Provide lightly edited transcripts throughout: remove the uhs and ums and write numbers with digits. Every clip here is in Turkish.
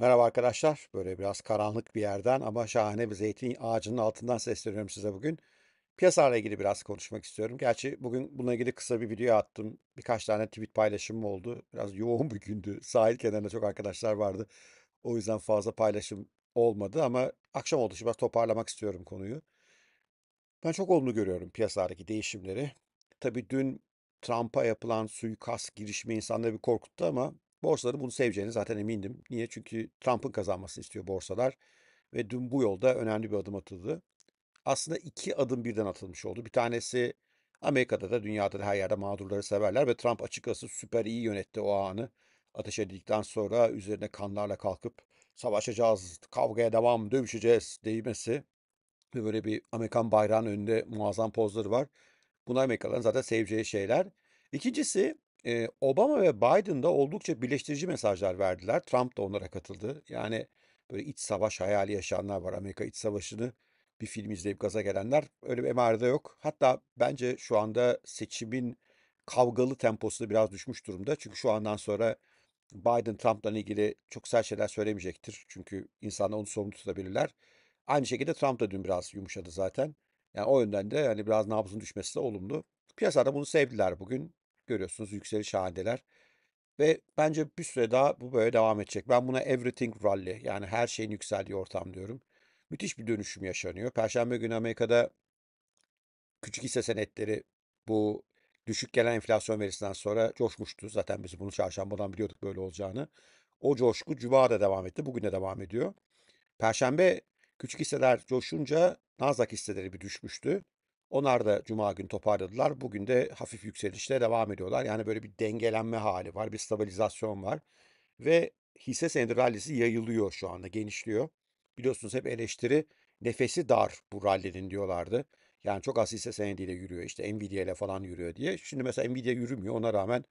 Merhaba arkadaşlar. Böyle biraz karanlık bir yerden ama şahane bir zeytin ağacının altından sesleniyorum size bugün. Piyasayla ilgili biraz konuşmak istiyorum. Gerçi bugün bununla ilgili kısa bir video attım. Birkaç tane tweet paylaşımım oldu. Biraz yoğun bir gündü. Sahil kenarında çok arkadaşlar vardı. O yüzden fazla paylaşım olmadı ama akşam oldu. Şimdi biraz toparlamak istiyorum konuyu. Ben çok olumlu görüyorum piyasadaki değişimleri. Tabii dün Trump'a yapılan suikast girişimi insanları bir korkuttu ama borsaların bunu seveceğini zaten emindim. Niye? Çünkü Trump'ın kazanmasını istiyor borsalar. Ve dün bu yolda önemli bir adım atıldı. Aslında iki adım birden atılmış oldu. Bir tanesi Amerika'da da dünyada da her yerde mağdurları severler ve Trump açıkçası süper iyi yönetti o anı. Ateş edildikten sonra üzerine kanlarla kalkıp savaşacağız, kavgaya devam, dövüşeceğiz değmesi. Ve böyle bir Amerikan bayrağının önünde muazzam pozları var. Bunlar Amerikalıların zaten seveceği şeyler. İkincisi Obama ve Biden'da oldukça birleştirici mesajlar verdiler. Trump da onlara katıldı. Yani böyle iç savaş hayali yaşayanlar var. Amerika iç savaşını bir film izleyip gaza gelenler. Öyle bir emarede yok. Hatta bence şu anda seçimin kavgalı temposu da biraz düşmüş durumda. Çünkü şu andan sonra Biden Trump'la ilgili çok sert şeyler söylemeyecektir. Çünkü insanlar onu sorumlu tutabilirler. Aynı şekilde Trump da dün biraz yumuşadı zaten. Yani o yönden de yani biraz nabzın düşmesi de olumlu. Piyasada bunu sevdiler bugün. Görüyorsunuz yükseliş halindeler. Ve bence bir süre daha bu böyle devam edecek. Ben buna everything rally, yani her şeyin yükseldiği ortam diyorum. Müthiş bir dönüşüm yaşanıyor. Perşembe günü Amerika'da küçük hisse senetleri bu düşük gelen enflasyon verisinden sonra coşmuştu. Zaten biz bunu çarşambadan biliyorduk böyle olacağını. O coşku cuma da devam etti. Bugün de devam ediyor. Perşembe küçük hisseler coşunca Nasdaq hisseleri bir düşmüştü. Onlar da cuma günü toparladılar. Bugün de hafif yükselişle devam ediyorlar. Yani böyle bir dengelenme hali var, bir stabilizasyon var. Ve hisse senedi rallisi yayılıyor şu anda, genişliyor. Biliyorsunuz hep eleştiri, nefesi dar bu rallinin diyorlardı. Yani çok az hisse senediyle yürüyor, işte Nvidia ile falan yürüyor diye. Şimdi mesela Nvidia yürümüyor, ona rağmen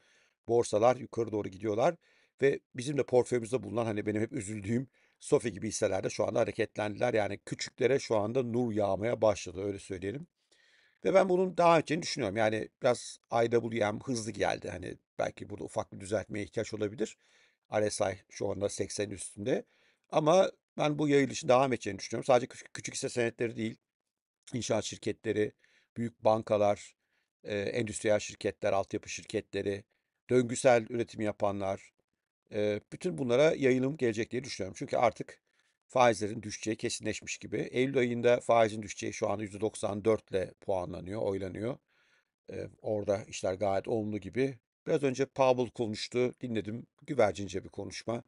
borsalar yukarı doğru gidiyorlar. Ve bizim de portföyümüzde bulunan hani benim hep üzüldüğüm Sofi gibi hisselerde şu anda hareketlendiler. Yani küçüklere şu anda nur yağmaya başladı, öyle söyleyelim. Ve ben bunun daha öncesini düşünüyorum. Yani biraz IWM hızlı geldi. Hani belki burada ufak bir düzeltmeye ihtiyaç olabilir. RSI şu anda 80'in üstünde. Ama ben bu yayılışın devam edeceğini düşünüyorum. Sadece küçük hisse senetleri değil. İnşaat şirketleri, büyük bankalar, endüstriyel şirketler, altyapı şirketleri, döngüsel üretim yapanlar. Bütün bunlara yayılım gelecek diye düşünüyorum. Çünkü artık faizlerin düşeceği kesinleşmiş gibi. Eylül ayında faizin düşeceği şu anda %94 ile puanlanıyor, oylanıyor. Orada işler gayet olumlu gibi. Biraz önce Powell konuştu, dinledim. Güvercince bir konuşma.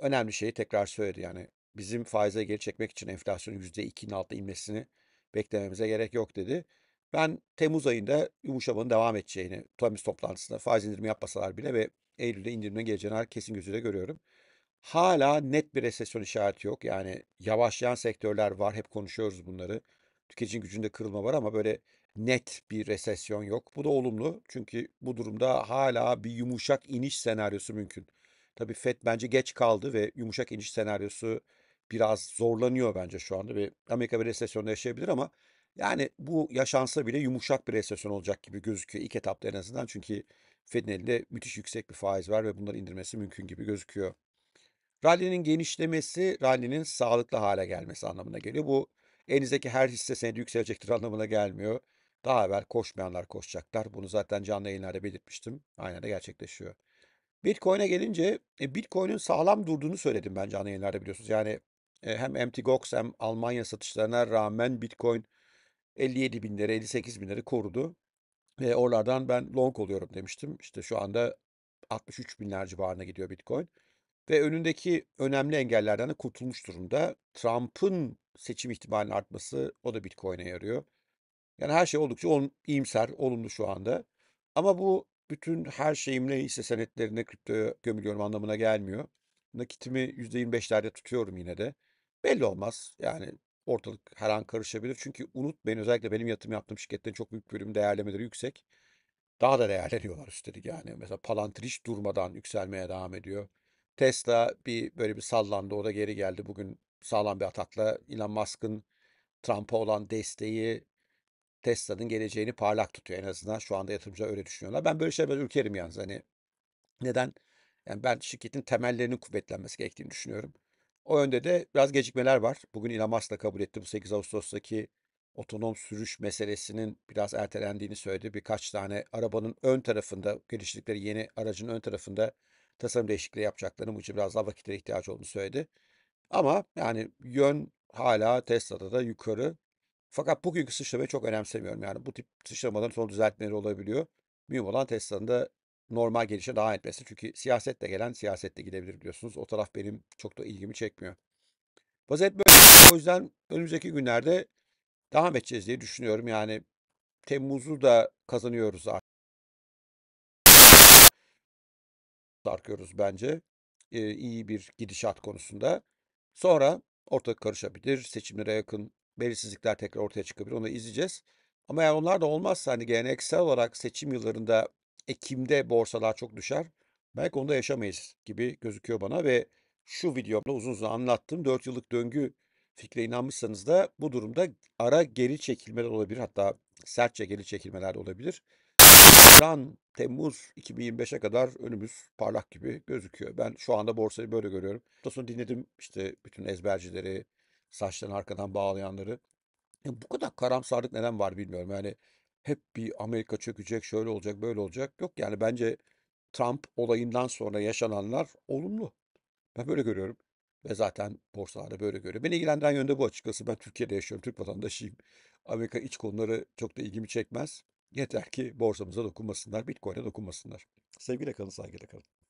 Önemli şeyi tekrar söyledi. Yani bizim faize geri çekmek için enflasyonun %2'nin altına inmesini beklememize gerek yok dedi. Ben Temmuz ayında yumuşamanın devam edeceğini, Temmuz toplantısında faiz indirimi yapmasalar bile ve Eylül'de indirimin geleceğini kesin gözüyle görüyorum. Hala net bir resesyon işareti yok. Yani yavaşlayan sektörler var. Hep konuşuyoruz bunları. Tüketicinin gücünde kırılma var ama böyle net bir resesyon yok. Bu da olumlu. Çünkü bu durumda hala bir yumuşak iniş senaryosu mümkün. Tabii FED bence geç kaldı ve yumuşak iniş senaryosu biraz zorlanıyor bence şu anda. Ve Amerika bir resesyonda yaşayabilir ama yani bu yaşansa bile yumuşak bir resesyon olacak gibi gözüküyor. İlk etapta en azından. Çünkü FED'in elinde müthiş yüksek bir faiz var ve bunları indirmesi mümkün gibi gözüküyor. Rally'nin genişlemesi, rally'nin sağlıklı hale gelmesi anlamına geliyor. Bu elinizdeki her hisse senedi yükselecektir anlamına gelmiyor. Daha evvel koşmayanlar koşacaklar. Bunu zaten canlı yayınlarda belirtmiştim. Aynen de gerçekleşiyor. Bitcoin'e gelince, Bitcoin'in sağlam durduğunu söyledim ben canlı yayınlarda biliyorsunuz. Yani hem MTGOX hem Almanya satışlarına rağmen Bitcoin 57 binleri, 58 binleri korudu. Ve oralardan ben long oluyorum demiştim. İşte şu anda 63 binler civarına gidiyor Bitcoin. Ve önündeki önemli engellerden de kurtulmuş durumda. Trump'ın seçim ihtimalinin artması, o da Bitcoin'e yarıyor. Yani her şey oldukça iyimser, olumlu şu anda. Ama bu bütün her şeyimle hisse senetlerine, kriptoya gömülüyorum anlamına gelmiyor. Nakitimi %25'lerde tutuyorum yine de. Belli olmaz. Yani ortalık her an karışabilir. Çünkü unutmayın, özellikle benim yatırım yaptığım şirketlerin çok büyük bölüm değerlemeleri yüksek. Daha da değerleniyorlar üstelik yani. Mesela Palantir hiç durmadan yükselmeye devam ediyor. Tesla böyle bir sallandı, o da geri geldi. Bugün sağlam bir atakla Elon Musk'ın Trump'a olan desteği Tesla'nın geleceğini parlak tutuyor en azından. Şu anda yatırımcılar öyle düşünüyorlar. Ben böyle şeyler ürkerim yalnız. Hani neden? Yani ben şirketin temellerinin kuvvetlenmesi gerektiğini düşünüyorum. O yönde de biraz gecikmeler var. Bugün Elon Musk da kabul etti. Bu 8 Ağustos'taki otonom sürüş meselesinin biraz ertelendiğini söyledi. Birkaç tane arabanın ön tarafında, geliştirdikleri yeni aracın ön tarafında tasarım değişikliği yapacaklarını, bu için biraz daha vakitlere ihtiyaç olduğunu söyledi. Ama yani yön hala Tesla'da da yukarı. Fakat bugünkü sıçramayı çok önemsemiyorum. Yani bu tip sıçramaların son düzeltmeleri olabiliyor. Mühim olan Tesla'nın da normal gelişe devam etmesi. Çünkü siyasetle gelen siyasetle gidebilir biliyorsunuz. O taraf benim çok da ilgimi çekmiyor. Vaziyet böyle. O yüzden önümüzdeki günlerde devam edeceğiz diye düşünüyorum. Yani Temmuz'u da kazanıyoruz artık. Sarkıyoruz bence. İyi bir gidişat konusunda. Sonra ortalık karışabilir. Seçimlere yakın belirsizlikler tekrar ortaya çıkabilir. Onu izleyeceğiz. Ama yani onlar da olmazsa hani geleneksel olarak seçim yıllarında Ekim'de borsalar çok düşer. Belki onu da yaşamayız gibi gözüküyor bana ve şu videomda uzun uzun anlattım. 4 yıllık döngü fikre inanmışsanız da bu durumda ara geri çekilmeler olabilir. Hatta sertçe geri çekilmeler de olabilir. Temmuz 2025'e kadar önümüz parlak gibi gözüküyor. Ben şu anda borsayı böyle görüyorum. Sonra dinledim işte bütün ezbercileri, saçlarını arkadan bağlayanları. Bu kadar karamsarlık neden var bilmiyorum. Yani hep bir Amerika çökecek, şöyle olacak, böyle olacak. Yok yani bence Trump olayından sonra yaşananlar olumlu. Ben böyle görüyorum. Ve zaten borsalarda böyle görüyor. Beni ilgilendiren yönde bu açıkçası. Ben Türkiye'de yaşıyorum, Türk vatandaşıyım. Amerika iç konuları çok da ilgimi çekmez. Yeter ki borsamıza dokunmasınlar, Bitcoin'e dokunmasınlar. Sevgiyle kalın, saygıyla kalın.